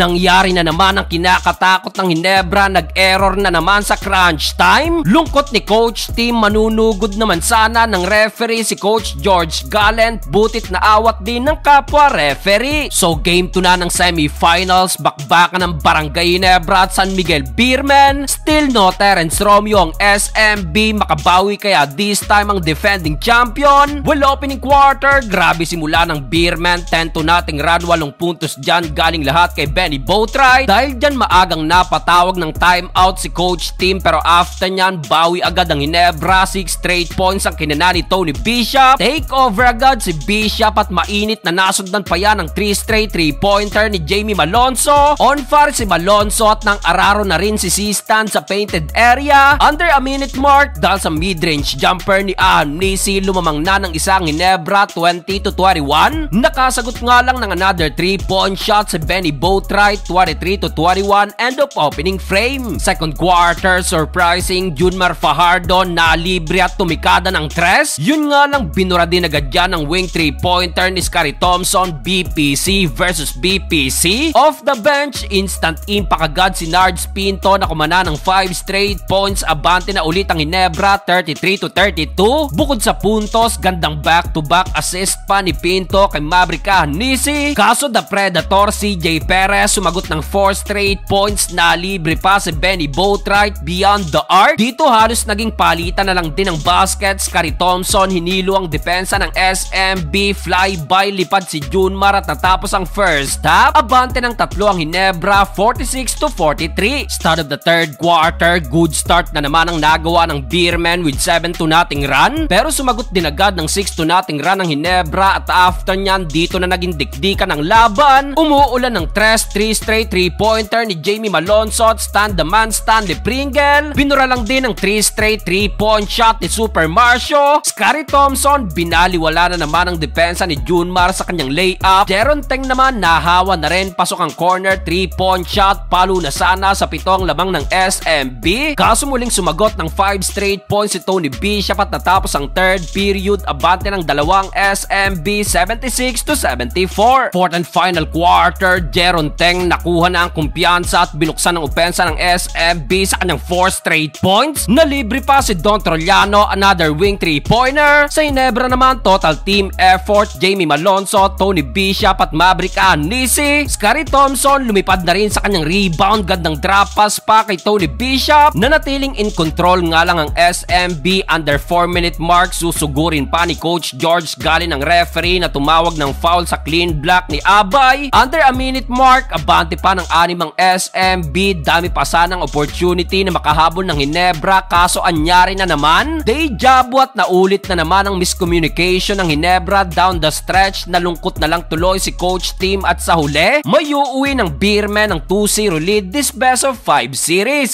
Nangyari na naman ang kinakatakot ng Ginebra, nag-error na naman sa crunch time. Lungkot ni Coach Tim, manunugod naman sana ng referee si Coach George Gallent, butit na awat din ng kapwa referee. So game 2 na ng semifinals, bakbakan ng Barangay Ginebra at San Miguel Beermen. Still no Terence Romeo ang SMB, makabawi kaya this time ang defending champion. Well, opening quarter, grabe simula ng Beermen, 10-2 nating run, 8 puntos dyan galing lahat kay Bennie Boatwright. Dahil dyan maagang napatawag ng timeout si Coach Tim, pero after nyan bawi agad ang Ginebra, 6 straight points ang kinana ni Tony Bishop. Take over agad si Bishop at mainit na nasundan pa yan ng 3 straight 3-pointer ni Jamie Malonzo. On fire si Malonzo at nang araro na rin si C-Stan sa painted area. Under a minute mark, dahil sa mid-range jumper ni Anisi, lumamang na ng isang Ginebra, 20-21. Nakasagot nga lang ng another 3-point shot si Bennie Boatwright, 23-21, end of opening frame. Second quarter, surprising, June Mar Fajardo na libre at tumikada ng tres. Yun nga lang, binura din agad dyan ang wing 3-pointer ni Scarry Thompson. BPC versus BPC. Off the bench, instant impact agad si Nards Pinto na kumana ng 5 straight points. Abante na ulit ang Ginebra, 33-32. Bukod sa puntos, gandang back-to-back assist pa ni Pinto kay Maverick Ahanmisi. Kaso the Predator, CJ Perez, sumagot ng 4 straight points, na libre pa si Bennie Boatwright, beyond the arc. Dito halos naging palitan na lang din ang baskets. Scarry Thompson hinilo ang depensa ng SMB, flyby lipad si June Mar at natapos ang first half. Abante ng tatlo ang Ginebra, 46-43. Start of the third quarter, good start na naman ang nagawa ng Beermen with 7-2 nating run, pero sumagot din agad ng 6-2 nating run ang Ginebra at after nyan dito na naging dikdikan ng laban. Umuulan ng 3 straight 3-pointer ni Jamie Malonzo at stand the man Stanley Pringle. Binura lang din ang 3 straight 3-point shot ni Super Marcio. Scarry Thompson, binaliwala na naman ang depensa ni June Mar sa kanyang layup. Jeron Teng naman nahawa na rin, pasok ang corner 3-point shot, palo na sana sa pitong lamang ng SMB. Kaso muling sumagot ng 5 straight points si Tony Bishop at natapos ang third period, abante ng dalawang SMB, 76-74. Fourth and final quarter, Jeron Teng nakuha na ang kumpiyansa at binuksan ang opensa ng SMB sa kanyang 4 straight points. Nalibre pa si Don Trollano, another wing 3-pointer. Sa Ginebra naman, total team effort, Jamie Malonzo, Tony Bishop at Maverick Ahanmisi. Scarry Thompson lumipad na rin sa kanyang rebound, gandang drop pass pa kay Tony Bishop. Nanatiling in control nga lang ang SMB, under 4-minute mark, susugurin pa ni Coach George Gallent ng referee na tumawag ng foul sa clean block ni Abay. Under a minute mark, abante pa ng 6 ang SMB. Dami pa sanang opportunity na makahabol ng Ginebra, kaso anyari na naman. Deja vu at naulit na naman ang miscommunication ng Ginebra down the stretch. Nalungkot na lang tuloy si Coach Tim at sa huli, may uuwi ng Beermen ng 2-0 lead this best of 5 series.